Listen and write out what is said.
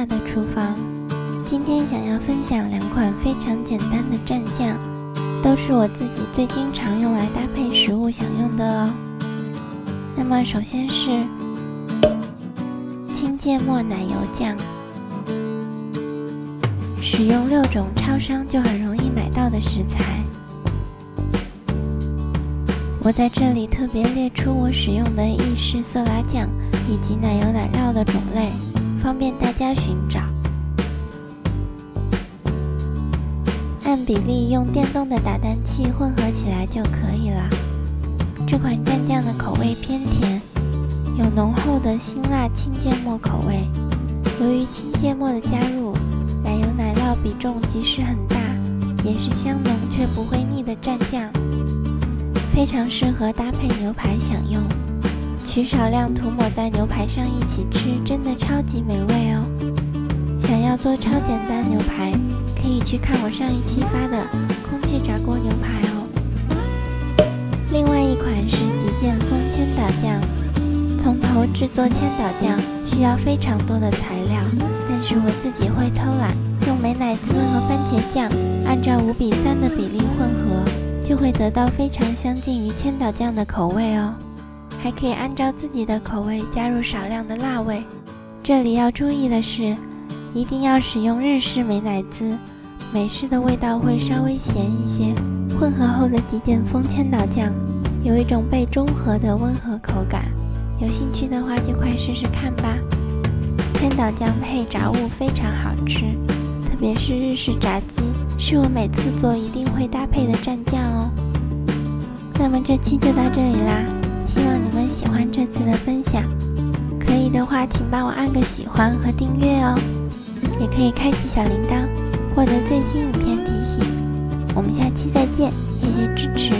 娜的厨房。今天想要分享两款非常简单的蘸酱，都是我自己最经常用来搭配食物享用的哦。那么首先是清芥末奶油酱，使用6种超商就很容易买到的食材。我在这里特别列出我使用的意式色拉酱以及奶油奶酪的种类，方便大家寻找。按比例用电动的打蛋器混合起来就可以了。这款蘸酱的口味偏甜，有浓厚的辛辣清芥末口味。由于清芥末的加入，奶油奶酪比重即使很大，也是香浓却不会腻的蘸酱。非常适合搭配牛排享用，取少量涂抹在牛排上一起吃，真的超级美味哦！想要做超简单牛排，可以去看我上一期发的空气炸锅牛排哦。另外一款是极简风千岛酱，从头制作千岛酱需要非常多的材料，但是我自己会偷懒，用美乃滋和番茄酱按照5:3的比例混合。就会得到非常相近于千岛酱的口味哦，还可以按照自己的口味加入少量的辣味。这里要注意的是，一定要使用日式美乃滋，美式的味道会稍微咸一些。混合后的极简风千岛酱有一种被中和的温和口感，有兴趣的话就快试试看吧。千岛酱配炸物非常好吃，特别是日式炸鸡。是我每次做一定会搭配的蘸酱哦。那么这期就到这里啦，希望你们喜欢这次的分享。可以的话，请帮我按个喜欢和订阅哦，也可以开启小铃铛获得最新影片提醒。我们下期再见，谢谢支持。